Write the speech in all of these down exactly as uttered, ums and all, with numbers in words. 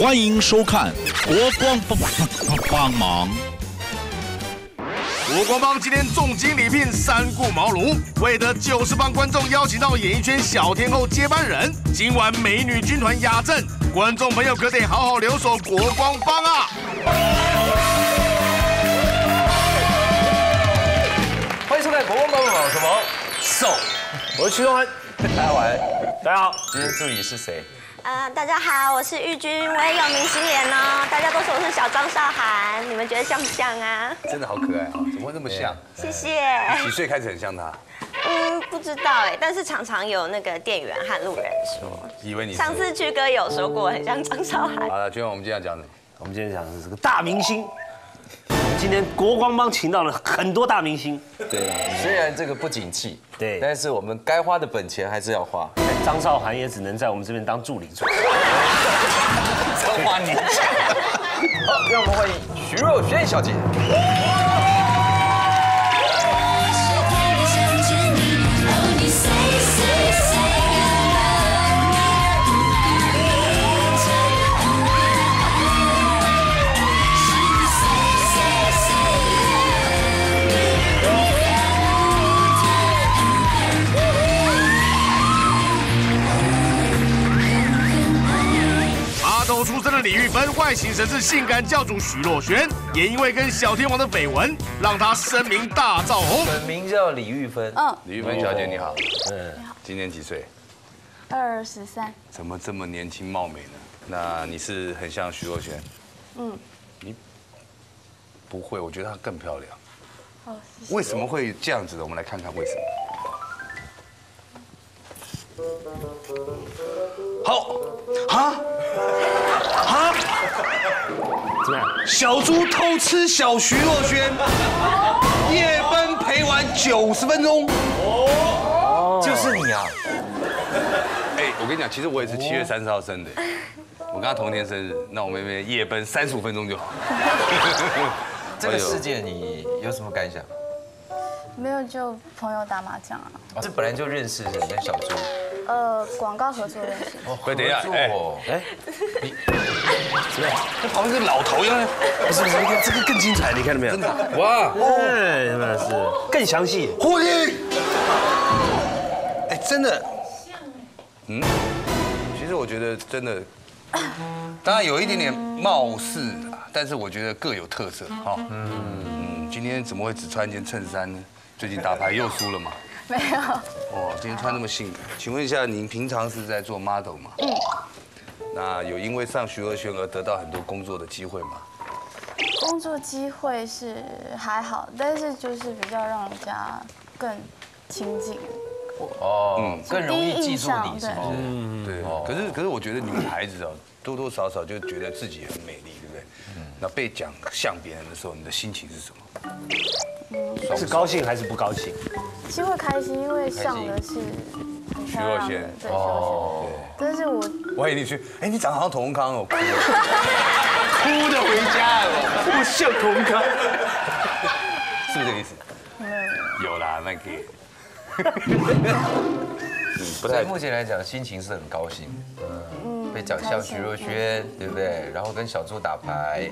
欢迎收看国光帮帮忙。国光帮今天重金礼聘三顾茅庐，为得九十帮观众邀请到演艺圈小天后接班人，今晚美女军团压阵，观众朋友可得好好留守国光帮啊！欢迎收看《国光帮帮忙》，什么？手，我是屈中亨，大家晚安，大家好，今天助理是谁？ 呃，大家好，我是玉君，我也有明星脸哦。大家都说我是小张韶涵，你们觉得像不像啊？真的好可爱啊、哦，怎么会那么像？谢谢。几岁开始很像他？嗯，不知道哎，但是常常有那个店员和路人说，以为你上次曲哥有说过很像张韶涵。好了，君，我们今天要讲什么？我们今天讲的是个大明星。我们今天国光帮请到了很多大明星。对，虽然这个不景气，对，但是我们该花的本钱还是要花。 张韶涵也只能在我们这边当助理助理。这话你讲。好，让我们欢迎徐若瑄小姐。出身的李玉芬，外形神似性感教主徐若瑄，也因为跟小天王的绯闻，让她声名大噪红。本名叫李玉芬，嗯，李玉芬小姐你好，嗯，今年几岁？二十三。怎么这么年轻貌美呢？那你是很像徐若瑄，嗯，你不会，我觉得她更漂亮。哦，为什么会这样子的？我们来看看为什么。好，啊？ 啊！怎么样？小猪偷吃小徐若瑄，夜奔陪玩九十分钟。哦，就是你啊！哎，我跟你讲，其实我也是七月三十号生的，我跟他同天生日，那我们夜奔三十五分钟就好。这个世界你有什么感想？没有，就朋友打麻将啊。这本来就认识你跟小猪。 呃，广告合作认识。快等一下，哎，哎，你怎么样？跟旁边跟老头一样。不是不是，你看这个更精彩，你看到没有？真的。哇，哎，真的是更详细。火影。哎，真的。嗯，其实我觉得真的，当然有一点点貌似，但是我觉得各有特色哈。嗯嗯，今天怎么会只穿一件衬衫呢？最近打牌又输了嘛。 没有哦，今天穿那么性感，请问一下，您平常是在做 model 吗？嗯。那有因为上徐若瑄而得到很多工作的机会吗？工作机会是还好，但是就是比较让人家更亲近。哦，嗯，更容易记住你，是不是？嗯，对。可是可是，我觉得女孩子啊，多多少少就觉得自己很美丽，对不对？嗯。那被讲像别人的时候，你的心情是什么？ 是高兴还是不高兴？其实会开心，因为上的是徐若瑄，对，哦，但是我我也你去，哎，你长得好像童康哦，哭的回家了，不像童康，是不是这个意思？有啦，那个，不太。目前来讲，心情是很高兴，嗯，被讲像徐若瑄，对不对？然后跟小猪打牌。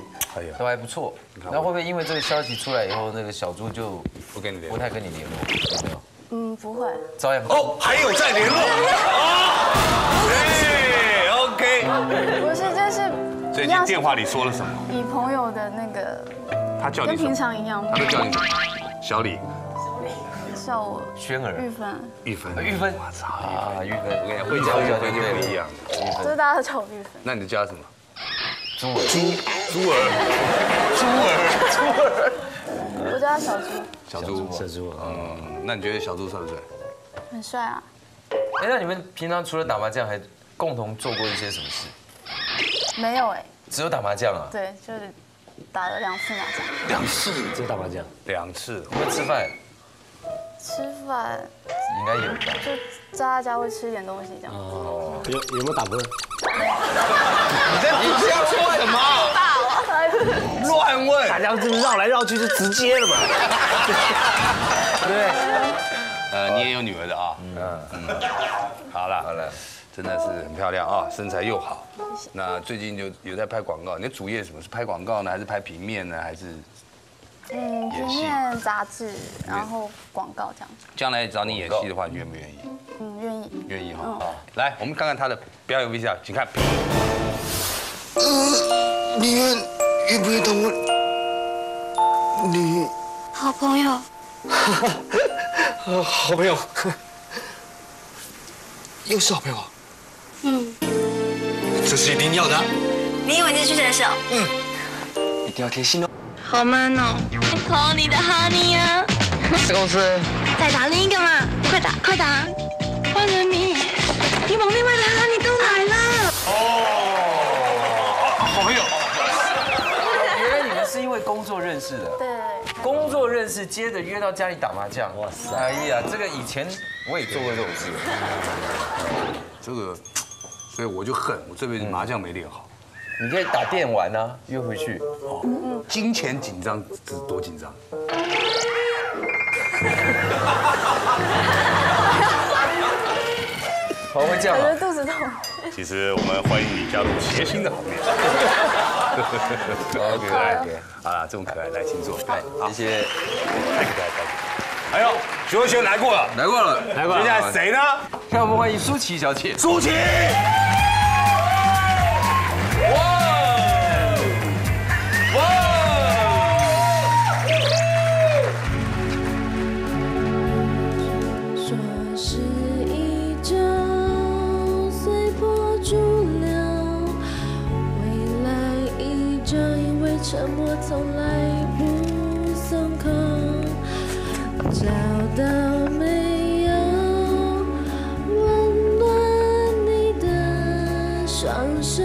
都还不错，然后会不会因为这个消息出来以后，那个小猪就不跟你联，不太跟你联络？嗯，不会。照样哦，还有在联络。哎 ，OK。不是，就是。最近电话里说了什么？以朋友的那个，他叫你跟平常一样吗？他都叫你小李。叫我轩儿。玉芬。玉芬。玉芬。我操！啊，玉芬，我跟你讲，会叫玉芬就不一样。这是大家叫我玉芬。那你叫什么？ 猪儿，猪猪儿，猪儿，猪儿，我叫他小猪。小猪，小猪，嗯，那你觉得小猪帅不帅？很帅啊！哎，那你们平常除了打麻将，还共同做过一些什么事？没有哎，只有打麻将啊。对，就是打了两次麻将。两次只有打麻将，两次。会吃饭？吃饭应该有吧？就在他家会吃一点东西这样。哦，有有没有打过？ 你在你这样说什么？乱问！大家这么绕来绕去就直接了嘛。对，呃，你也有女儿的啊。嗯嗯，好了好了，真的是很漂亮啊，身材又好。那最近就有在拍广告，你的主业什么是拍广告呢，还是拍平面呢，还是？嗯，平面杂志，然后广告这样子。将来找你演戏的话，你愿不愿意？嗯，愿意。愿意哈。好，来，我们看看他的表演 V C R， 请看。呃，你愿愿不愿意当我你好朋友？呃，好朋友，又是好朋友。嗯，这是一定要的。你以为你是选手？嗯，一定要贴心哦。 好 man 哦！考你的 honey 啊！这公司再打另一个嘛！快打快打！换人名，你往另外的 honey 都来了。哦，好朋友。原来你们是因为工作认识的。对。工作认识，接着约到家里打麻将。哇塞！哎呀，这个以前我也做过这种事。这个，所以我就恨，我这辈子麻将没练好。 你可以打电玩啊，约回去。哦，金钱紧张是多紧张？怎么会这样？我觉得肚子痛。其实我们欢迎你加入谐星的行列。好可爱，好啦，这么可爱，来，请坐。好，谢谢。太可爱，太可爱。哎呦，徐慧瑄来过了，来过了，来过了。接下来谁呢？让我们欢迎舒淇小姐。舒淇。 沉默从来不松口，找到没有温暖你的双手？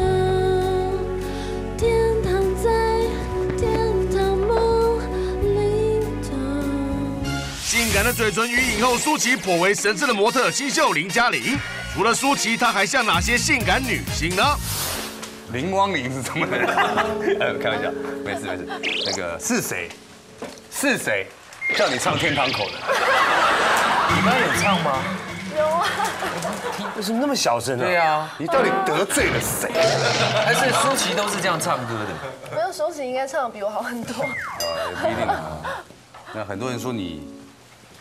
天堂在天堂梦里头。性感的嘴唇与影后舒淇颇为神似的模特新秀林嘉玲，除了舒淇，她还像哪些性感女星呢？ 林汪玲是什么人？呃，开玩笑，没事没事。那个是谁？是谁叫你唱天堂口的？你刚刚有唱吗？有啊。为什么那么小声呢？对啊，你到底得罪了谁？还是舒淇都是这样唱歌的？没有，舒淇应该唱的比我好很多。啊，一定啊。那很多人说你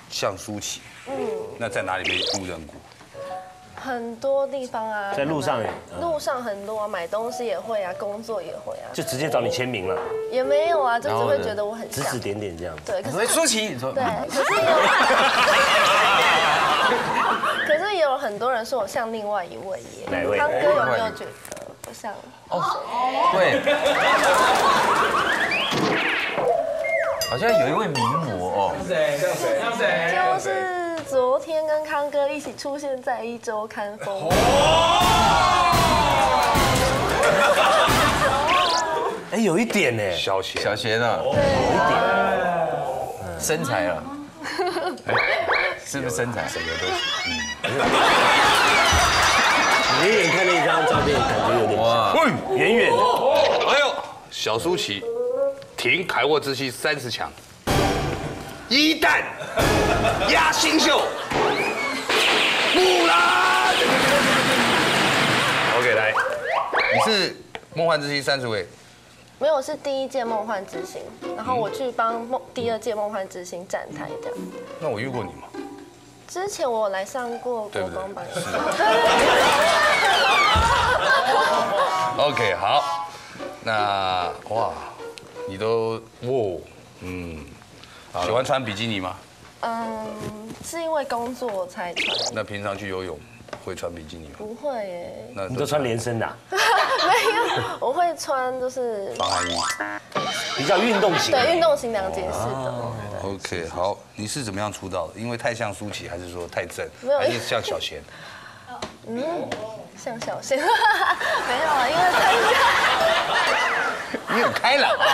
像舒淇，嗯，那在哪里被误认过？ 很多地方啊，在路上，路上很多啊，买东西也会啊，工作也会啊，就直接找你签名了，也没有啊，就只会觉得我很指指点点这样。对，可是舒淇，你说对，可是有，可是也有很多人说我像另外一位耶，哪位？汤哥有没有觉得不像？哦，对，好像有一位名模哦，谁？像谁？像谁？就是。 昨天跟康哥一起出现在一周刊风，哎，有一点呢，小学小学呢，有一点，身材啊，是不是身材？什么都是。你远远看那张照片，感觉有点哇，远远的，哎呦，小舒淇，挺凯沃之息三十强。 一蛋压新秀，木兰。OK， 来，你是梦幻之星三十位？没有，是第一届梦幻之星，然后我去帮梦第二届梦幻之星站台的。那我遇过你吗？之前我来上过国光版。OK， 好，那哇，你都哇，嗯。 喜欢穿比基尼吗？嗯，是因为工作才穿。那平常去游泳会穿比基尼吗？不会耶。那你都穿连身的？没有，我会穿就是防寒衣，比较运动型。对，运动型两件事的。OK， 好，你是怎么样出道的？因为太像舒淇，还是说太正？没有，还是像小贤？嗯，像小贤。没有啊，因为太。 你很开朗啊！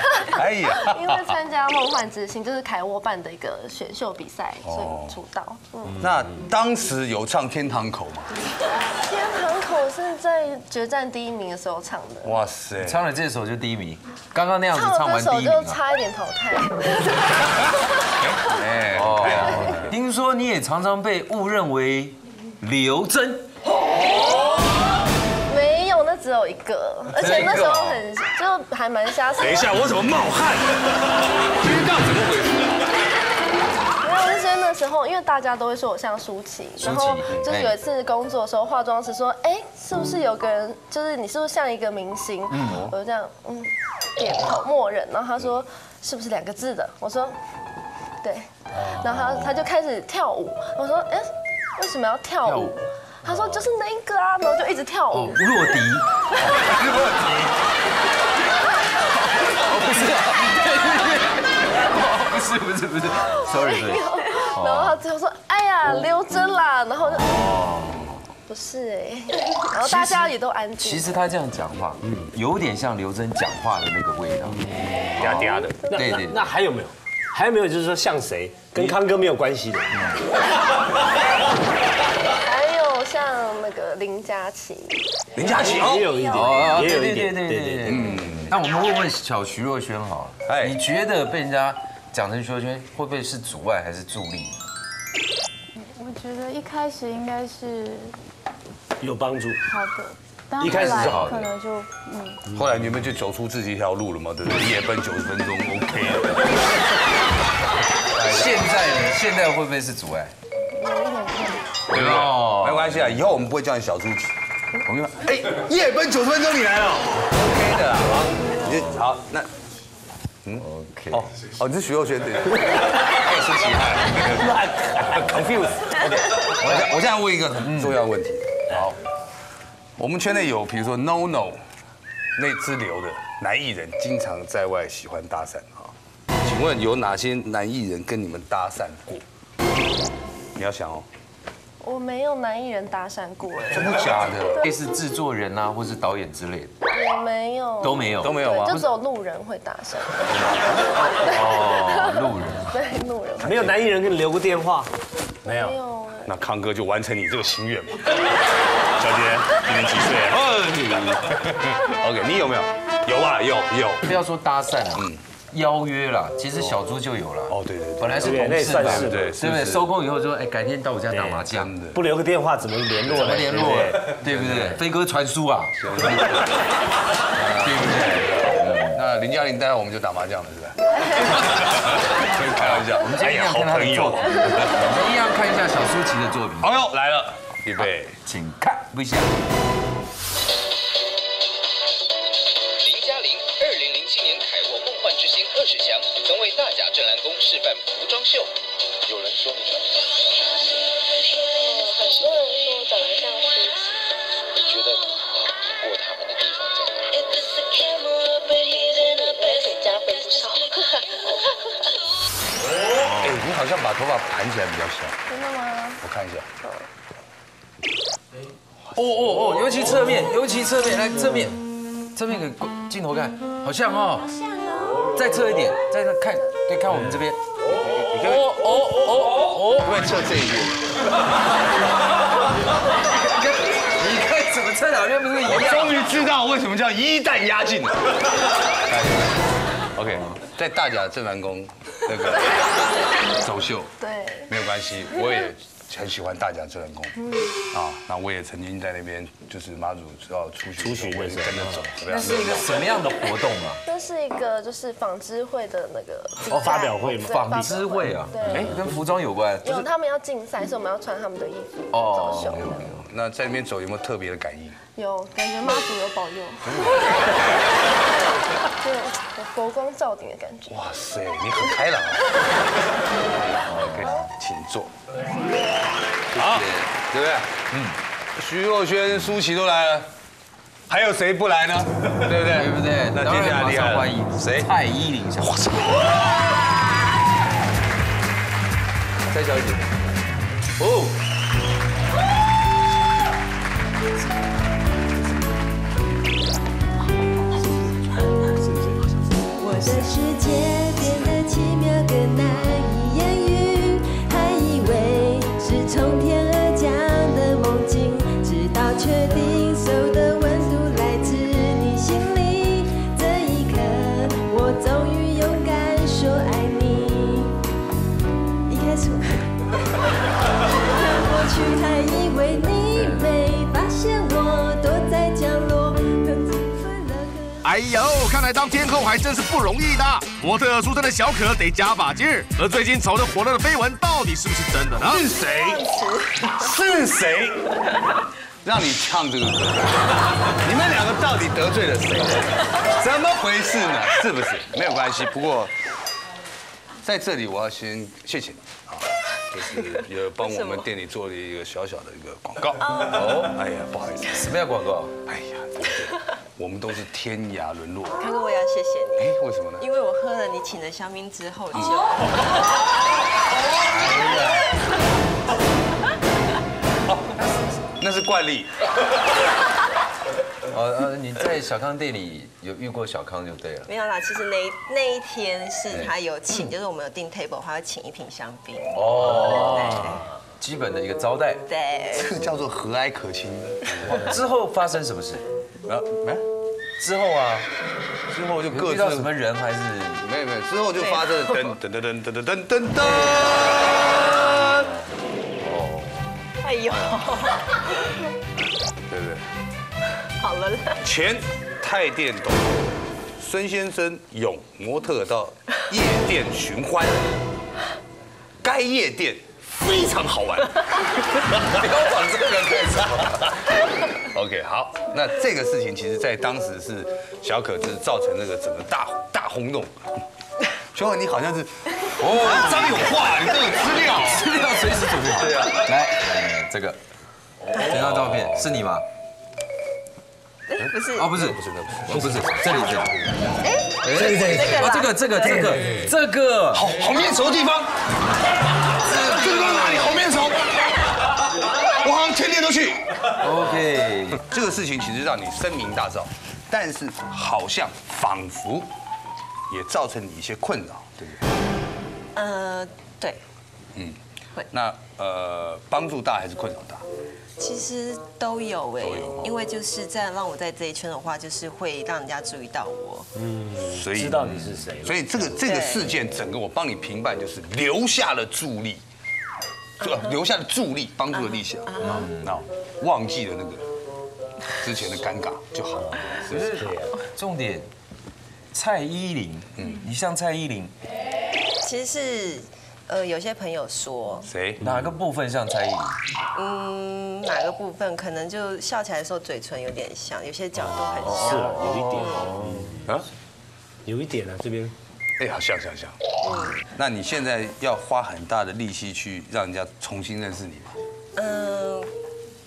哎呀，因为参加《梦幻之星》就是凯沃办的一个选秀比赛，所以出道。嗯，那当时有唱《天堂口》吗？《天堂口》是在决战第一名的时候唱的。哇塞，唱了这首就第一名，刚刚那样子唱完第一名就差一点淘汰。哎，哦，听说你也常常被误认为刘真。只有一个，而且那时候很就还蛮瞎扯。等一下，我怎么冒汗？不知道怎么回事。 那时候，因为大家都会说我像舒淇，然后就是有一次工作的时候，化妆师说：“哎，是不是有个人，就是你是不是像一个明星？”我就这样，嗯，点头默认。然后他说：“是不是两个字的？”我说：“对。”然后他他就开始跳舞。我说：“哎，为什么要跳舞？”他说：“就是那一个啊。”然后就一直跳舞。弱敌。弱敌。不是，不是，不是，不是 ，sorry。 然后他最后说：“哎呀，刘真啦。”然后就不是哎，然后大家也都安静。其实他这样讲话，嗯，有点像刘真讲话的那个味道，嗲嗲的。对对。那还有没有？还有没有就是说像谁跟康哥没有关系的？还有像那个林嘉琪。林嘉琪也有一点，也有一点，对对对。嗯，那我们问问小徐若瑄好了，哎，你觉得被人家？ 讲成徐若瑄会不会是阻碍还是助力？我觉得一开始应该是有帮助。好的，一开始是好的，可能就嗯。后来你们就走出自己一条路了嘛，对不对？夜奔九十分钟 ，OK 了。现在现在会不会是阻碍？有一点可能。哦，没关系啊，以后我们不会叫你小猪子。我们哎，夜奔九十分钟你来了 ，OK 的啦，好，你就好那。 嗯 ，OK， 哦哦，你是徐若瑄对，我是其他 ，confused。我现我现在问一个很重要的问题。好，我们圈内有比如说 No No 那支流的男艺人，经常在外喜欢搭讪啊。请问有哪些男艺人跟你们搭讪过？你要想哦。我没有男艺人搭讪过哎，真的假的？类似制作人啊，或是导演之类的。 我没有，都没有，都没有啊，就只有路人会搭讪。哦，路人，对，路人。没有男艺人跟你留过电话，没有。那康哥就完成你这个心愿嘛。小姐，今年几岁？哦 ，OK， 你有没有？有啊，有有。不要说搭讪，嗯，邀约啦，其实小猪就有了。哦，对对对，本来是同事嘛，对对不对？收工以后说，哎，改天到我家打麻将的。不留个电话怎么联络？怎么联络？对不对？飞鸽传书啊。 对不对？那林嘉玲待会我们就打麻将了，是吧？开玩笑，我们今天好朋友，我们一样看一下小舒淇的作品。朋友来了，预备，请看一下。林嘉玲，二零零七年凯渥梦幻之星二十强，曾为大甲镇澜宫示范服装秀。有人说你长得像舒淇，很多人说我长得像舒淇。你觉得你赢过他们的地方在哪？ 哎，你好像把头发盘起来比较像。真的吗？我看一下。哦哦哦，尤其侧面，尤其侧面，来侧面，侧面给镜头看，好像哦。好像哦。再侧一点，再看，对，看我们这边。哦哦哦哦哦。不会侧这一边。 怎么测好像不是一样？我终于知道为什么叫一旦压境了。OK， 在大甲镇澜宫那个走秀，对，没有关系，我也很喜欢大甲镇澜宫。啊，那我也曾经在那边，就是妈祖知道出巡，出巡我也是跟着走。那是一个什么样的活动啊？那是一个就是纺织会的那个哦发表会嘛，纺织会啊，哎，跟服装有关。有他们要竞赛，所以我们要穿他们的衣服走秀。 那在那边走有没有特别的感应？有，感觉妈祖有保佑，就佛光照顶的感觉。哇塞，你很开朗啊！好，请坐。好，对不对？嗯，徐若瑄、舒淇都来了，还有谁不来呢？对不对？对不对？那接下来厉害了，谁？蔡依林小姐。我操！蔡小姐。哦。 这世界变得奇妙，跟难以言喻。还以为是从天而降的梦境，直到确定所有的温度来自你心里。这一刻，我终于勇敢说爱你。一开始看过去，还以为你没发现我躲在角落。哎呦，看来当天后还真是不容易的。模特出身的小可得加把劲儿。而最近炒得火热的绯闻，到底是不是真的呢？是谁？是谁？让你唱这个歌？你们两个到底得罪了谁？怎么回事呢？是不是？没有关系，不过在这里我要先谢谢你啊。 就是也帮我们店里做了一个小小的一个广告哦，哎呀，不好意思，什么样广告？哎呀，我们都是天涯沦落。可是我也要谢谢你。哎，为什么呢？因为我喝了你请的香槟之后就。哦，那是惯例。哦，你在小康店里有遇过小康就对了。没有啦，其实那那一天是他有请，就是我们有订 table， 他会请一瓶香槟。哦，基本的一个招待。对，这个叫做和蔼可亲。之后发生什么事？啊，没。之后啊，之后就各自遇到什么人还是没有没有，之后就发生噔噔噔噔噔噔噔噔。哦。哎呦。对对。 好了，前泰店董孙先生拥模特到夜店寻欢，该夜店非常好玩。不要往这个对上。OK， 好，那这个事情其实在当时是小可就是造成那个整个大大轰动。小可，你好像是哦，张有话，你都有资料，资料随时准备好。对啊，来，这个这张照片是你吗？ 不是哦，不是，不是，不是，不是，这里这里，哎，这里这里，哦，这个这个这个这个，好好面熟的地方，这个地方哪里好面熟？我好像天天都去。OK， 这个事情其实让你声名大噪，但是好像仿佛也造成你一些困扰，对不对？呃，对，嗯，会。那呃，帮助大还是困扰大？ 其实都有哎，因为就是这样让我在这一圈的话，就是会让人家注意到我。嗯，所以知道你是谁。所以这个这个事件整个我帮你评判，就是留下了助力，留下了助力，帮助了立夏。嗯，那忘记了那个之前的尴尬就好了。不是，重点蔡依林，嗯，你像蔡依林，其实是。 呃，有些朋友说谁哪个部分像蔡依林？嗯，哪个部分可能就笑起来的时候嘴唇有点像，有些角度很像。是啊，有一点啊，有一点啊，这边，哎，好像像像。那你现在要花很大的力气去让人家重新认识你吗？嗯，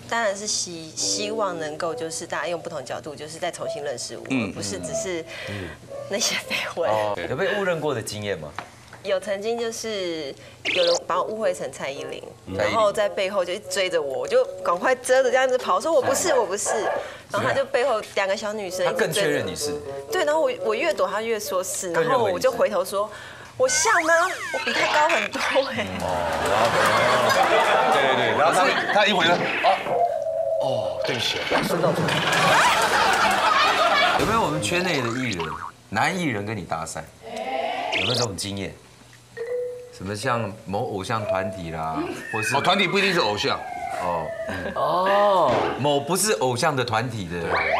当然是希希望能够就是大家用不同角度，就是再重新认识我，不是只是那些绯闻。有被误认过的经验吗？ 有曾经就是有人把我误会成蔡依林，然后在背后就追着我，我就赶快遮着这样子跑，说我不是，我不是。然后他就背后两个小女生，他更确认你是。对，然后我我越躲他越说是，然后我就回头说，我像吗？我比他高很多哎。哦，对对对，然后他他一回头，啊，哦，对不起，顺道。有没有我们圈内的艺人，男艺人跟你搭讪？有没有这种经验？ 什么像某偶像团体啦，或是哦，团体不一定是偶像哦哦，某不是偶像的团体的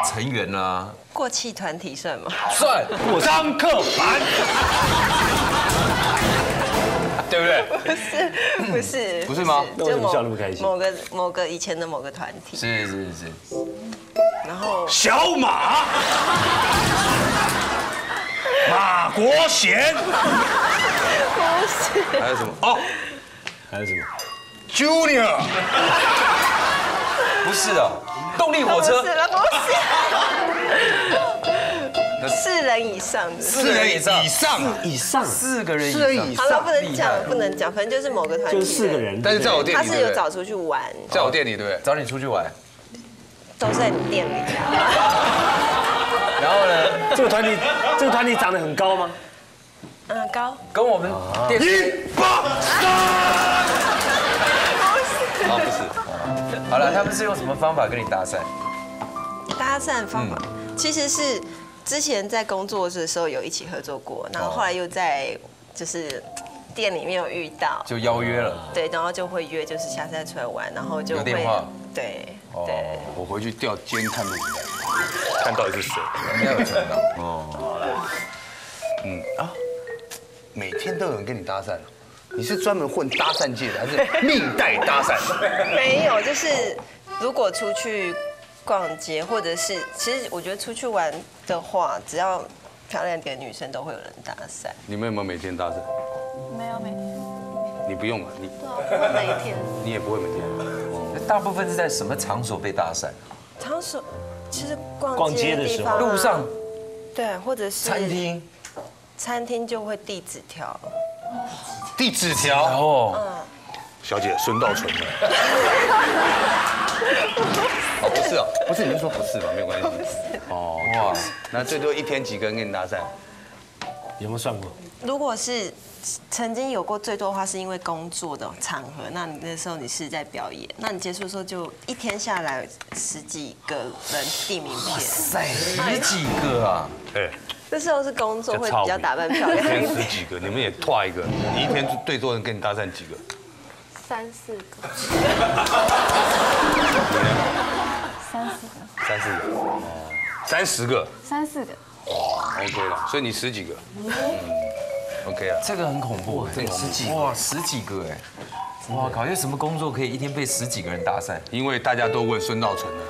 成员啦，过气团体算吗？算，张克凡，对不对？不是不是不是吗？那为什么笑那么开心？某个某个以前的某个团体，是是是，然后小马，马国贤。 还有什么？哦，还有什么 ？Junior， 不是啊，动力火车。不是了，不是。四人以上的。四人以上。以上。以上。四个人以上。四人以上。好了，不能讲，不能讲，反正就是某个团体。就四个人。但是在我店里，他是有找出去玩。在我店里，对不对？找你出去玩。都是在店里。然后呢？这个团体，这个团体长得很高吗？ 嗯，高，跟我们电视一八三，啊不是，好了，他们是用什么方法跟你搭讪？搭讪方法其实是之前在工作的时候有一起合作过，然后后来又在就是店里面有遇到，就邀约了，对，然后就会约就是下次再出来玩，然后就会有电话，对对，我回去调监探录影带。看到底是谁，应该有看到。哦，好了，嗯啊，每天都有人跟你搭讪。 你是专门混搭讪界的，还是命带搭讪？没有，就是如果出去逛街，或者是其实我觉得出去玩的话，只要漂亮点的女生都会有人搭讪。你们有没有每天搭讪？没有每天。你不用啊，你不会每天。你也不会每天。大部分是在什么场所被搭讪？场所其实逛街的时候，路上，对，或者是餐厅，餐厅就会递纸条。 递纸条哦，小姐，孙道存的。哦，不是哦，不是，你说不是吧？没有关系。哦，哇，那最多一天几个人跟你搭讪？有没有算过？如果是曾经有过最多的话，是因为工作的场合，那你那时候你是在表演，那你结束的时候就一天下来十几个人递名片。哇塞，十几个啊！哎。 那时候是工作会比较打扮漂亮。一天十几个，你们也拓一个。你一天最多人跟你搭讪几个？三四个。三四个。三四个。哦，三十个。三四个。哇 ，OK 了，所以你十几个。嗯 ，OK 啊。这个很恐怖，对，十几哇，十几个哎。哇靠，有什么工作可以一天被十几个人搭讪？因为大家都问孙道存了。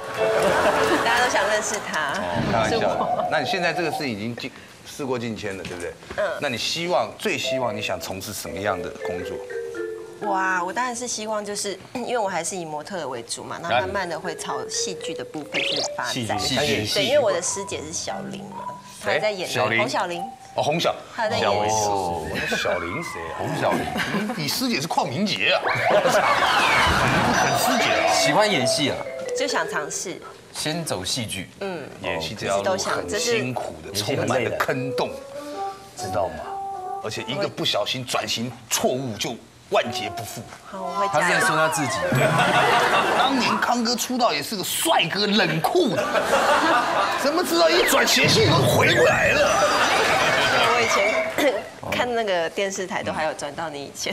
想认识他，开玩笑。那你现在这个事已经进事过境迁了，对不对？嗯。那你希望最希望你想从事什么样的工作？哇，我当然是希望就是因为我还是以模特为主嘛，那慢慢的会朝戏剧的部分去发展。戏剧，对，因为我的师姐是小林嘛，她在演洪小玲。哦，洪小。她在演哦，小林谁啊？洪小林，你师姐是邝明杰啊？很师姐啊，喜欢演戏啊，就想尝试。 先走戏剧，嗯，演戏这条路很辛苦的，充满了坑洞，知道吗？而且一个不小心转型错误就万劫不复。好，我会加油。他是在说他自己。当年康哥出道也是个帅哥冷酷的，怎么知道一转邪性都回不来了？我以前看那个电视台都还有转到你以前。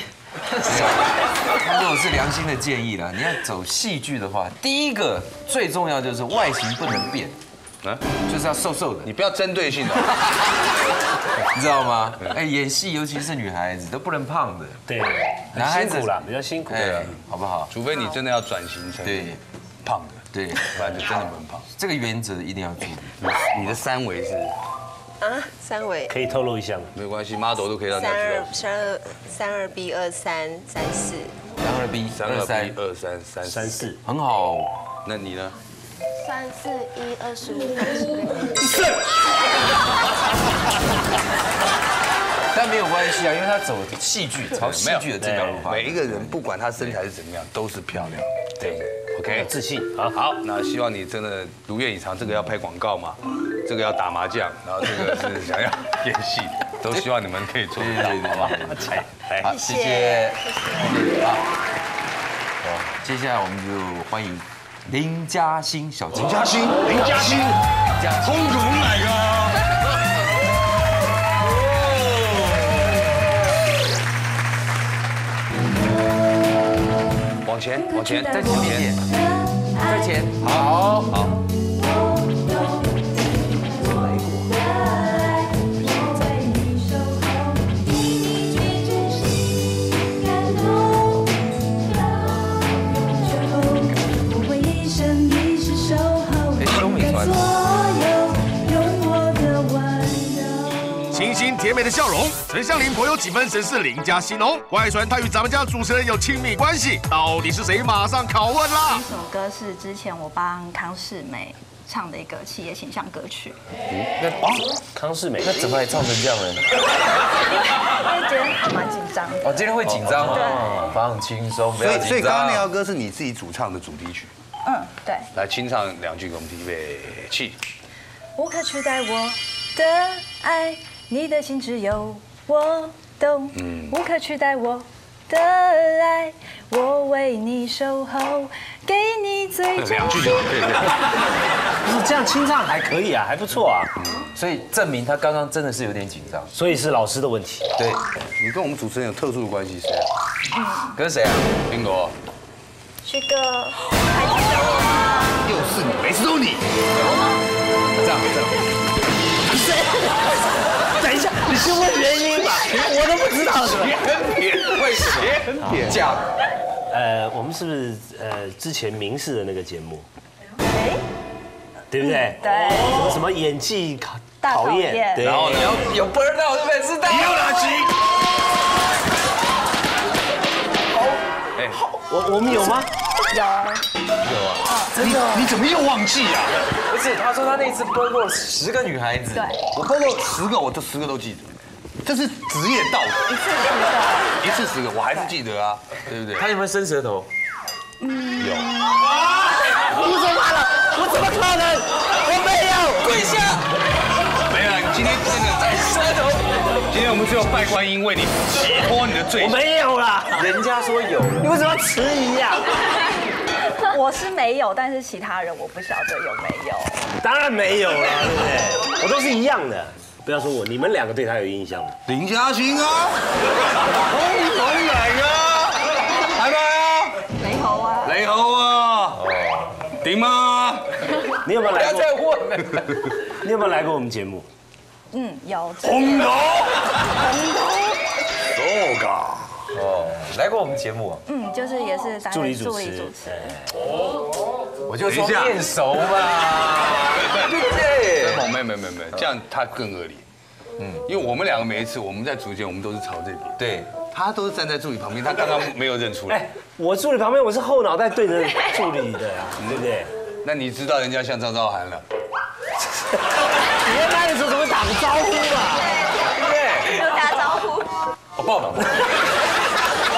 如果是良心的建议啦，你要走戏剧的话，第一个最重要就是外形不能变，啊，就是要瘦瘦的。你不要针对性的，你知道吗？哎，演戏尤其是女孩子都不能胖的，对，男孩子啦比较辛苦，对，好不好？除非你真的要转型成对胖的，对，不然就真的不能胖。这个原则一定要注意。你的三围是？ 啊，三围可以透露一下吗？没关系 ，model 都可以让大家知道。三二三二 B 二三三四。三二 B 三二三二三三三四，很好、哦。那你呢？三四一二十五三十六。但没有关系啊，因为他走戏剧，朝戏剧的这条路发展。每一个人不管他身材是怎么样，都是漂亮。对 ，OK， 自信。好，好，那希望你真的如愿以偿。这个要拍广告嘛？ 这个要打麻将，然后这个是想要演戏，都希望你们可以做得到，好不好？来，好，谢谢，好，接下来我们就欢迎林嘉欣小姐。林嘉欣，林嘉欣，空中来个。往前，往前，再前一点，再前，好，好。 甜美的笑容，陈香伶颇有几分神似林嘉欣哦。外传她与咱们家主持人有亲密关系，到底是谁？马上拷问啦！这首歌是之前我帮康世美唱的一个企业形象歌曲。嗯，那哦，康世美那怎么还唱成这样呢？因为今天蛮紧张。哦，今天会紧张吗？放轻松，不要紧张。所以刚刚那条歌是你自己主唱的主题曲。嗯，对。来清唱两句给我们听，预备起。无可取代我的爱。 你的心只有我懂，无可取代我的爱，我为你守候，给你最真心。不是这样清唱还可以啊，还不错啊。所以证明他刚刚真的是有点紧张，所以是老师的问题。对，你跟我们主持人有特殊的关系是啊？跟谁啊？苹果。旭哥。又是你，每次都你。这样这样。等一下，你是问原因吧？我都不知道是吧？很撇，会写很撇。这样，呃，我们是不是呃之前民视的那个节目？哎，对不对？对。什么什么演技考考验？对。然后你要有不知道，我每次到。你有哪集？ 我我们有吗？有啊，有啊，真的？你怎么又忘记啊？不是，他说他那次播过十个女孩子，对，我播过十个，我这十个都记住，这是职业道德。一次十个，一次十个，我还是记得啊，对不对？他有没有伸舌头？嗯，有。胡说八道，我怎么可能？我没有，跪下。没有，你今天真的在伸舌头。今天我们只有拜观音为你洗脱你的罪。我没有啦。 人家说有，你为什么要迟疑呀？我是没有，但是其他人我不晓得有没有。当然没有了，对不对？我都是一样的。不要说我，你们两个对他有印象吗？林嘉欣啊，洪永远啊，还没啊，雷猴啊，雷猴啊，顶吗？你有没有来过？不要再问了。你有没有来过我们节目？嗯，有。红头，红头，多高？ 哦，来过我们节目啊？嗯，就是也是助理主持。哦，我就说面熟嘛，对不对？哦，没有没有没有没有，这样他更恶劣。嗯，因为我们两个每一次我们在主间，我们都是朝这边。对，他都是站在助理旁边，他刚刚没有认出来。哎，我助理旁边，我是后脑袋对着助理的呀，对不对？那你知道人家像张韶涵了？你要那个时候怎么打个招呼嘛？对，就打招呼。我抱抱。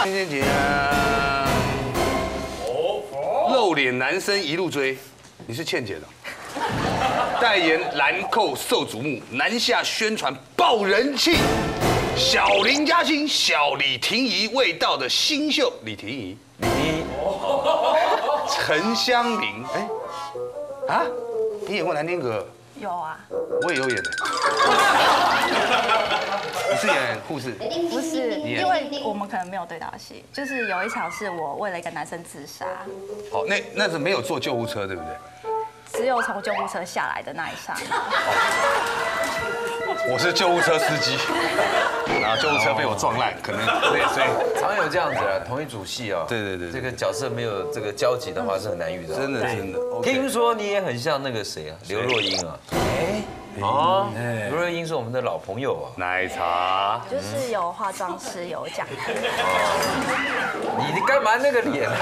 今天姐，哦，露脸男生一路追，你是倩姐的。代言兰蔻受瞩目，南下宣传爆人气。小林嘉欣、小李婷宜味道的新秀，李婷宜、李婷宜，陈香伶，哎，啊，你演过《南丁格》？有啊，我也有演的。 你是演护士？不是，因为我们可能没有对到戏。就是有一场是我为了一个男生自杀。哦，那那是没有坐救护车，对不对？只有从救护车下来的那一刹那。我是救护车司机，然后救护车被我撞烂，可能对，所以常有这样子啊，同一组戏啊，对对对，这个角色没有这个交集的话是很难遇到。真的真的，听说你也很像那个谁啊，刘若英啊。哎。 哦，刘若英是我们的老朋友啊，奶茶就是有化妆师有讲，你干嘛那个脸啊？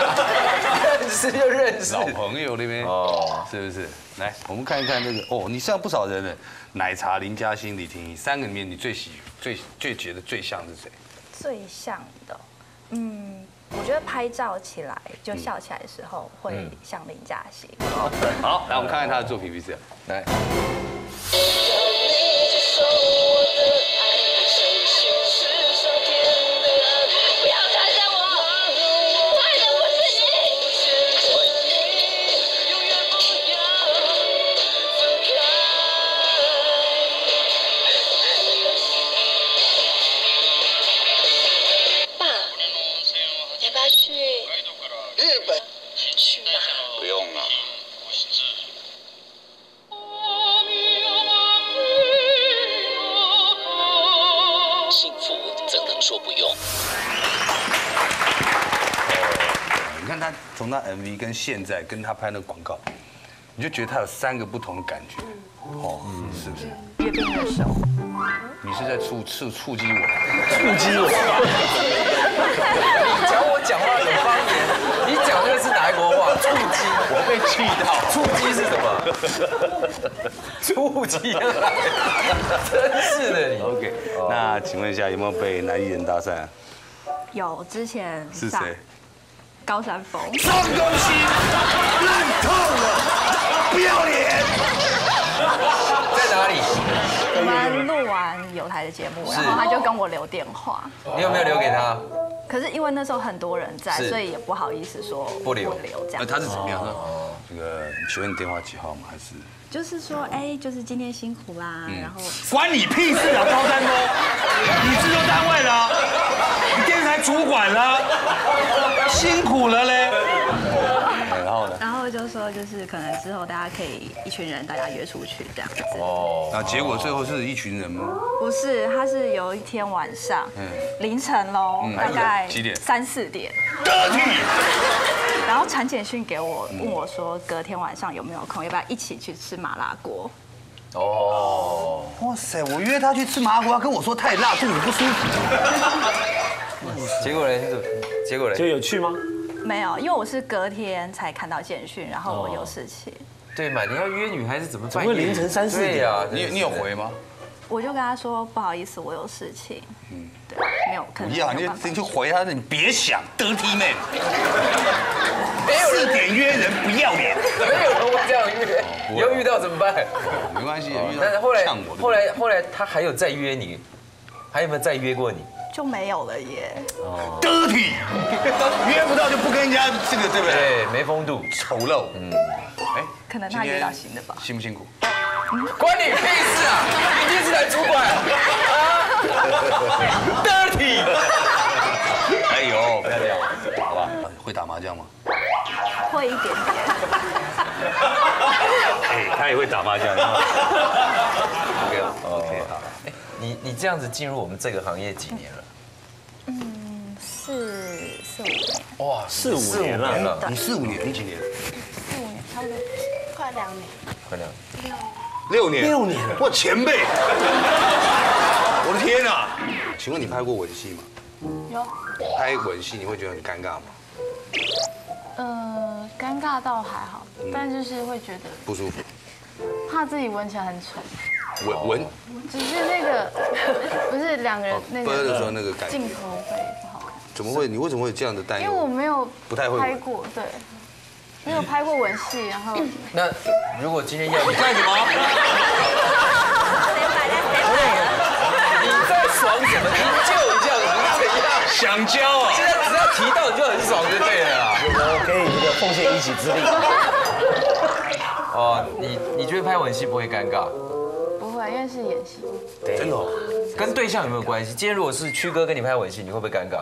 认识就认识，老朋友那边哦，是不是？来，我们看一看这个哦，你上不少人了，奶茶、林嘉欣、李婷宜三个里面，你最喜最最觉得最像是谁？最像的，嗯。 我觉得拍照起来就笑起来的时候会像林嘉欣。好，好，来我们看看他的作品是这样。来。从他 M V 跟现在跟他拍那广告，你就觉得他有三个不同的感觉，哦，是不是？越变越熟。你是在促促促激我，促激我。讲我讲话有方言，你讲这个是哪一国话？促激，我被气到。促激是什么？促激，真是的你。OK， 那请问一下有没有被男艺人搭讪？有，之前是谁？ 高山峰，脏东西，烂透了，不要脸，在哪里？我们录完友台的节目，然后他就跟我留电话。你有没有留给他？可是因为那时候很多人在，所以也不好意思说不留这样。他是怎么样？这个，请问你电话几号吗？还是？就是说，哎，就是今天辛苦啦，然后关你屁事啊，高山峰，你制作单位了，你电视台主管了。 辛苦了嘞，然后呢？然后就说后就是可能之后大家可以一群人大家约出去这样子。哦，那结果最后是一群人吗？不是，他是有一天晚上，凌晨喽，大概几点？三四点。然后传简讯给我，问我说隔天晚上有没有空，要不要一起去吃麻辣锅？哦，哇塞！我约他去吃麻辣锅，他跟我说太辣，肚子不舒服。结果呢？结果呢？就有去吗？ 没有，因为我是隔天才看到简讯，然后我有事情。对嘛，你要约女孩子怎么办？怎么凌晨三四点啊？你你有回吗？我就跟他说不好意思，我有事情。嗯，对，没有。不要，你你就回他，你别想dirty man。四点约人不要脸，没有人会这样约。你要遇到怎么办？没关系，遇到。但是后来后来后来他还有再约你，还有没有再约过你？ 就没有了耶，得体，约不到就不跟人家这个对不对？对，没风度，丑陋。嗯，哎，可能他遇到新的吧？辛不辛苦？关你屁事啊！你一定是男主管啊！得体。哎呦，不要这样，好吧？会打麻将吗？会一点点。他也会打麻将。OK，OK， 好。你你这样子进入我们这个行业几年了？ 嗯，四四五年。哇，四五年了！你四五年，你几年？四五年，差不多快两年。快两年。六年。六年。哇，前辈！我的天哪！请问你拍过吻戏吗？有。拍吻戏你会觉得很尴尬吗？呃，尴尬倒还好，但就是会觉得不舒服，怕自己闻起来很蠢。 闻闻，只是那个不是两个人那个镜头会不好看。怎么会？你为什么会有这样的担忧？因为我没有不太会拍过，对，没有拍过吻戏，然后那如果今天要你干什么？你在爽什么？你就这样，你怎样？想交啊？现在只要提到你就很爽就对了啦。我可以这个奉献一己之力。哦，你你觉得拍吻戏不会尴尬？ 因为是演戏，真的，跟对象有没有关系？今天如果是曲哥跟你拍吻戏，你会不会尴尬？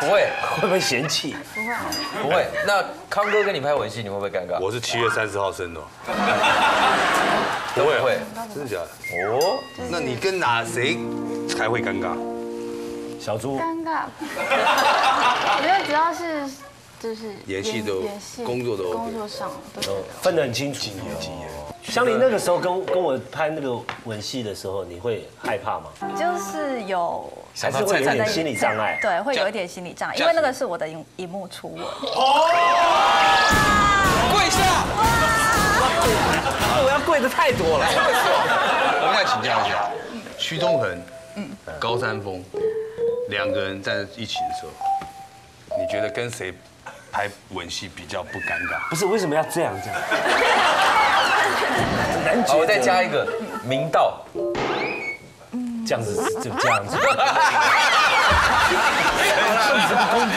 不会，不会，会不会嫌弃？不会，不会。那康哥跟你拍吻戏，你会不会尴尬？我是七月三十号生的，不会，会，真的假的？哦，那你跟哪谁才会尴尬？小猪，尴尬。我觉得只要是就是演戏都，工作都，工作上都分得很清楚。 像你那个时候跟跟我拍那个吻戏的时候，你会害怕吗？就是有，还是会有点心理障碍。对，会有一点心理障碍，因为那个是我的荧幕初吻。哦，跪下！我要跪的太多了。我们要请教一下，屈中恒，嗯，高山峰，两个人站在一起的时候，你觉得跟谁拍吻戏比较不尴尬？不是，为什么要这样这样？ 好，我再加一个明道，这样子就这样子，是不是不公平？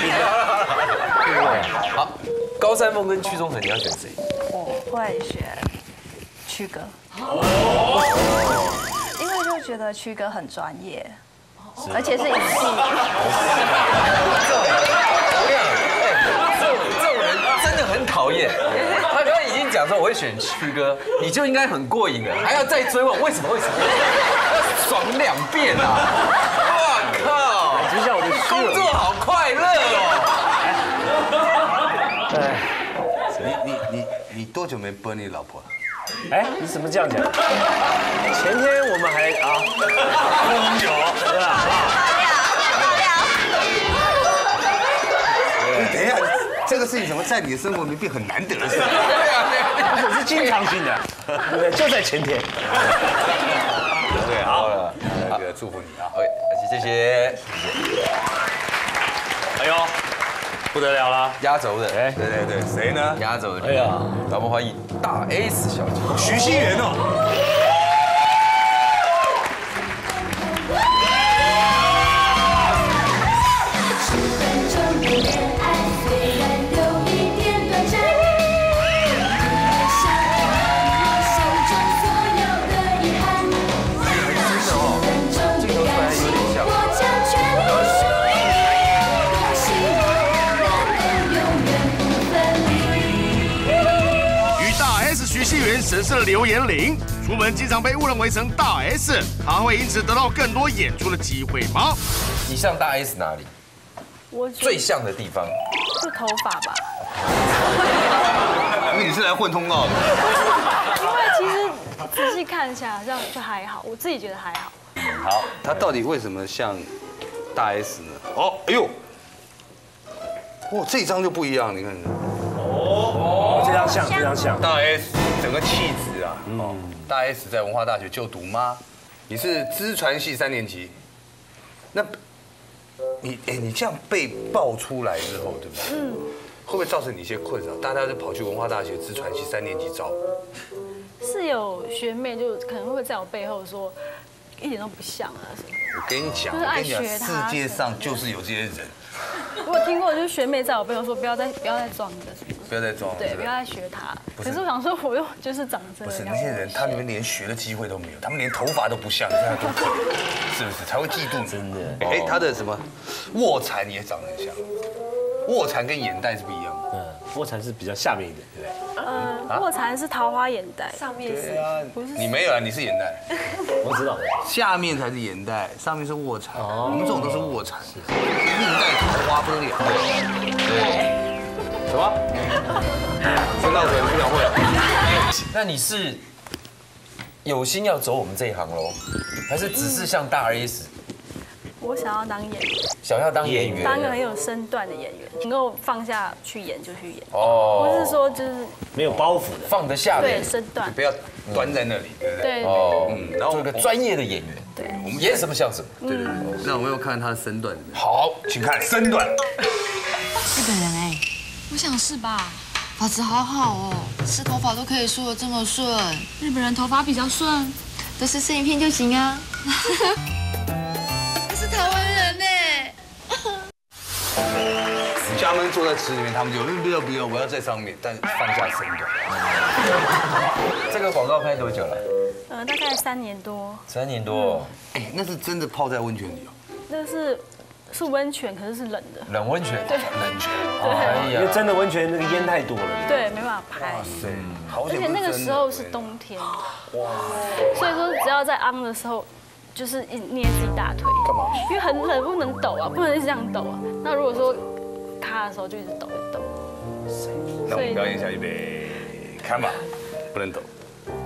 对不对？好，高山峰跟屈中恒，你要选谁？我会选曲哥，因为就觉得曲哥很专业，而且是演戏。 很讨厌，他刚刚已经讲说我会选曲哥，你就应该很过瘾了，还要再追问为什么为什么？要爽两遍啊！哇靠！就像我的工作好快乐哦。你你你你多久没奔你老婆了？哎，你怎么这样讲？前天我们还啊喝红酒，对吧？好不好？等一下。 这个事情怎么在你的生活里面变很难得的事？对啊，对，我是经常性的，对不对？就在前天。对，好了，那个祝福你啊！哎，谢谢，谢谢。哎呦，不得了了，压轴的，哎，对对对，谁呢？压轴的，哎呀，咱们欢迎大 S 小姐，徐熙媛哦。是刘延玲。楚门经常被误认为成大 S， 他会因此得到更多演出的机会吗？你像大 S 哪里？我最像的地方是头发吧？因为你是来混通告的。因为其实仔细看一下，这样就还好，我自己觉得还好。好，他到底为什么像大 S 呢？哦，哎呦，哇，这一张就不一样，你看看。 哦，这张像，这张像。大 S 整个气质啊，嗯，大 S 在文化大学就读吗？你是资传系三年级，那，你哎，你这样被爆出来之后，对不对？嗯。会不会造成你一些困扰？大家就跑去文化大学资传系三年级找。是有学妹就可能会在我背后说，一点都不像啊什么。我跟你讲，我跟你讲，世界上就是有这些人。 我听过，就是学妹在我背后说不要再不要再装的，不要再装，对，不要再学他。可是我想说，我又就是长这样。不是那些人，他们连学的机会都没有，他们连头发都不像，你看他多丑，是不是才会嫉妒你？真的。哎，他的什么卧蚕也长得很像，卧蚕跟眼袋是不一样的。嗯，卧蚕是比较下面一点，对不对？呃，卧蚕是桃花眼袋，上面是。你没有啊，你是眼袋。我知道。下面才是眼袋，上面是卧蚕。我们这种都是卧蚕。 命带桃花不得了，对，什么？真闹鬼不了会。那你是有心要走我们这一行喽，还是只是像大 S？ 我想要当演员，想要当演员，当个很有身段的演员，能够放下去演就去演。哦，不是说就是没有包袱的，放得下对身段，不要端在那里，对不对？哦，嗯，然后做个专业的演员。 对，我们演什么像什么。对对对，那我们要看他的身段。好，请看身段。日本人哎，我想是吧？发质好好哦，吃头发都可以梳得这么顺。日本人头发比较顺，都是剩一片就行啊。他是台湾人哎。你家门坐在池里面，他们就不要不要，我要在上面，但放下身段。这个广告拍多久了？ 呃，大概三年多。三年多，哎，那是真的泡在温泉里哦。那是是温泉，可是是冷的。冷温泉。对，冷泉。对，因为真的温泉那个烟太多了。对，没办法拍。哇塞，好险！而且那个时候是冬天。哇。所以说，只要在昂的时候，就是捏自己大腿。干嘛？因为很冷，不能抖啊，不能一直这样抖啊。那如果说塌的时候，就一直抖一抖。那我们表演一下，预备，看吧，不能抖。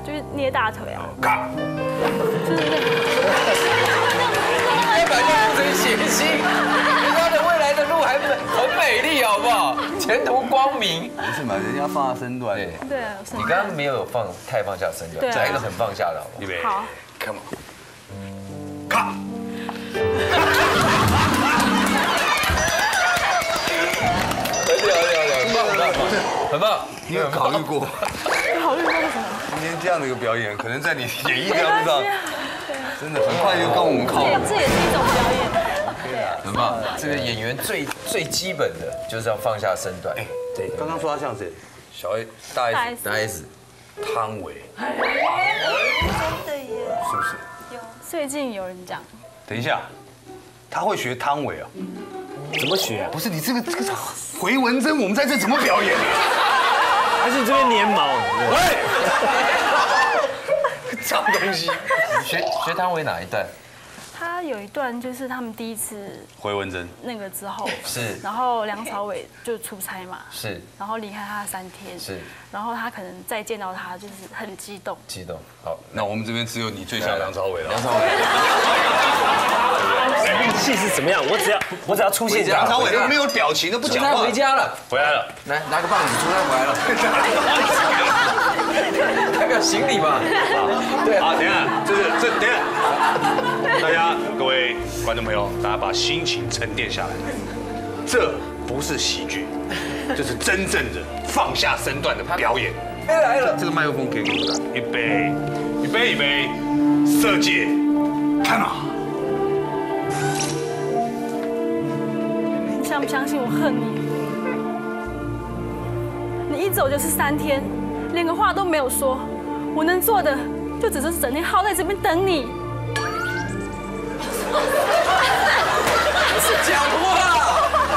就是捏大腿啊！嘎！就是那个。你别把它弄成谐星，人家的未来的路还很美丽，好不好？前途光明。不是嘛，人家放下身段。对啊。你刚刚没有放太放下身段，来一个很放下的，好不好？好。Come on。嘎！很屌，很屌，很棒，很棒，很棒。你有考虑过？考虑过什么？ 今天这样的一个表演，可能在你演艺道路上，真的很快就跟我们靠拢。这也是一种表演，很棒。这个演员最最基本的就是要放下身段。对，刚刚说他像谁？小 S、大 S、大 S、汤唯。真的耶？是不是？有。最近有人讲。等一下，他会学汤唯啊？怎么学？不是你这个这个回文针，我们在这怎么表演？ 还是这边粘毛，喂，脏东西！学学汤唯哪一段？他有一段就是他们第一次回文针那个之后是，然后梁朝伟就出差嘛是，然后离开他三天是，然后他可能再见到他就是很激动，激动。好，那我们这边只有你最像梁朝伟了。梁朝伟，运气是怎么样？我只要我只要出现，梁朝伟都没有表情，都不讲话，回家了，回来了，来拿个棒子，出差回来了，拿个行李吧。对啊，等下，这是这等下。 大家，各位观众朋友，大家把心情沉淀下来。这不是喜剧，这是真正的放下身段的表演。哎，来了，这个麦克风给给我。预备，预备，预备，色戒，看啊！你相不相信我恨你？你一走就是三天，连个话都没有说。我能做的，就只是整天耗在这边等你。 不是讲话，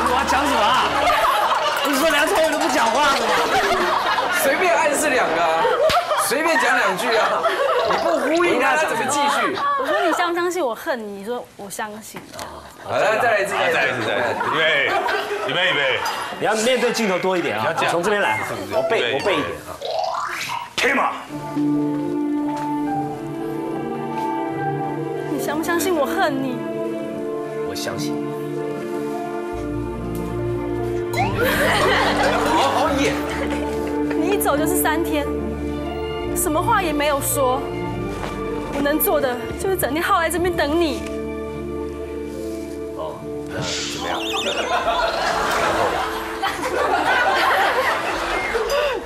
我要讲什么、啊？不是说梁朝伟都不讲话的吗？随便暗示两个、啊，随便讲两句啊，你不呼应他，他怎么继续？我说你相不相信我恨你？你说我相信。好，来再来一次，再来一次，再来一次。预备，预备，预备！你要面对镜头多一点啊，从这边来，我背，我背一点啊。天马，你相不相信我恨你？我相信。好好演。你一走就是三天。 什么话也没有说，我能做的就是整天耗在这边等你。哦，那怎么样？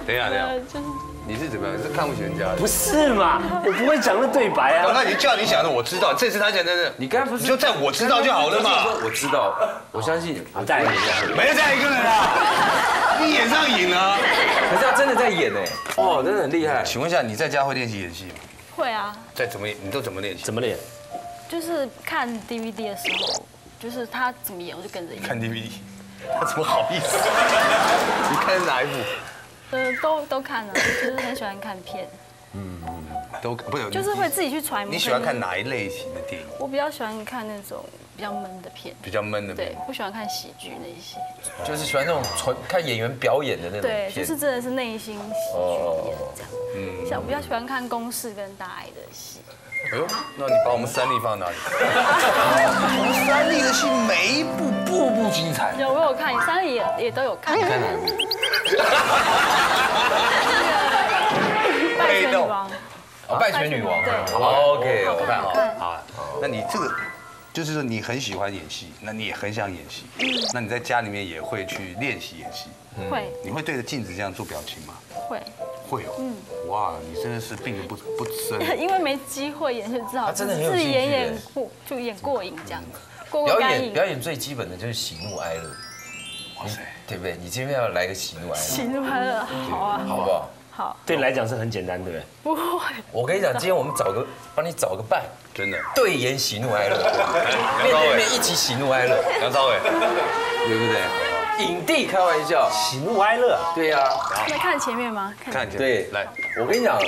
等一下，等一下，就是你是怎么样？是看不起人家的？不是嘛？我不会讲的对白啊。刚刚你叫你讲的，我知道。这次他讲的，你刚不是就在我知道就好了嘛？我知道，我相信。我再演一个，没有再一个人啊。 你演上瘾啊！可是他真的在演哎，哦，真的很厉害。请问一下，你在家会练习演戏吗？会啊。在怎么演？你都怎么练习？怎么练？就是看 D V D 的时候，就是他怎么演我就跟着演。看 D V D， 他怎么好意思？你看哪一部？呃，都都看了，就是很喜欢看片。嗯，都不是。就是会自己去揣摩。你喜欢看哪一类型的电影？我比较喜欢看那种。 比较闷的片，比较闷的片，对，不喜欢看喜剧那一些，就是喜欢那种纯看演员表演的那种，对，就是真的是内心喜剧这样，嗯，像我比较喜欢看公式跟大爱的戏。哎呦，那你把我们三立放哪里？我们三立的戏每一部步步精彩。有我有看，三立也也都有看。看哪部？拜权女王。哦，拜权女王。对 ，OK， 我看好，好，那你这个。 就是说你很喜欢演戏，那你也很想演戏，那你在家里面也会去练习演戏，会，你会对着镜子这样做表情吗？会，会哦，嗯，哇，你真的是病得不不深，因为没机会演，就只好自己演演过，就演过瘾这样子。表演表演最基本的就是喜怒哀乐，哇塞，对不对？你今天要来个喜怒哀乐，喜怒哀乐，好啊，好不好？ 对你来讲是很简单，对不对？不会。我跟你讲，今天我们找个帮你找个伴，真的对演喜怒哀乐，面对面一起喜怒哀乐。梁朝伟，对不对？影帝开玩笑，喜怒哀乐，对呀。那看前面吗？看前面。对，来，我跟你讲，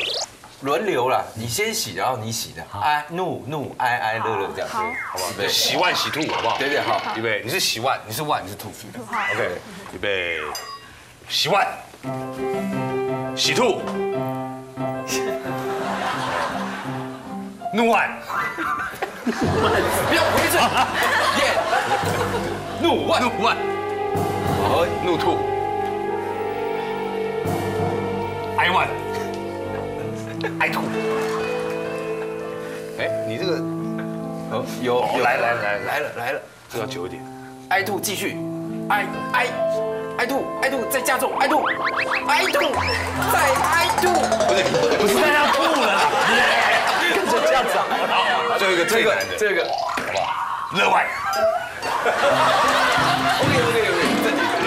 轮流啦，你先喜，然后你喜的，哀怒怒哀哀乐乐这样，好，好不好？对，喜万喜兔，好不好？对对，好，预备，你是喜万，你是万，你是兔，喜兔，好 ，OK， 预备，喜万。 喜兔，怒万，不要回嘴，耶！怒万，怒万，好，怒兔，哀万，哀兔。哎，你这个，哦，有，来来来来了来了，这要久一点。哀兔继续，哀哀。 爱兔，爱兔，再加重，爱兔，爱兔，再爱兔，不是，不是在那吐了，就这样子。好，最后一个，这个，这个，好不好？乐外。OK OK OK， 这几个乐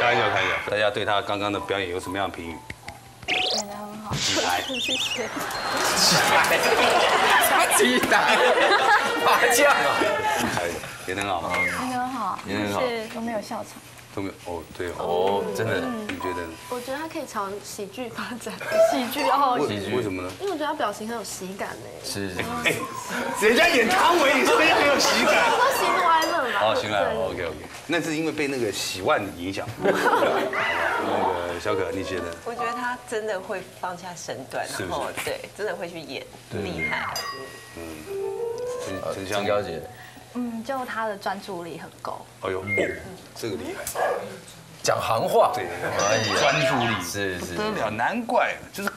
开玩笑开玩笑，大家对他刚刚的表演有什么样的评语？演得很好，起来，谢谢。起来，什么起来？麻将啊，演得很好，演得很好，演得很好，是都没有笑场。 哦，对哦，真的，你觉得？我觉得他可以朝喜剧发展，喜剧哦，喜剧为什么呢？因为我觉得他表情很有喜感呢。是，哎，人家演汤唯，你说人家很有喜感，我说喜怒哀乐嘛。好，喜怒哀乐 ，OK OK。那是因为被那个喜万影响。那个小可，你觉得？我觉得他真的会放下身段，然后对，真的会去演，厉害。嗯，陈香小姐。 嗯，就他的专注力很够。哎呦，这个厉害，讲行话，对，专注力是是，不得了，难怪就是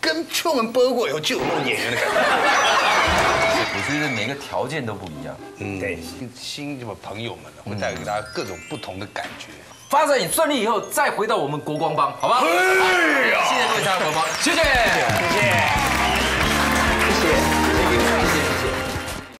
跟秋文播过以后就有那种演员的感觉。我觉得每个条件都不一样，嗯，对，新什么朋友们会带给大家各种不同的感觉。发展顺利以后，再回到我们国光帮，好吧？哎呀，谢谢各位参加国光，谢谢，谢谢。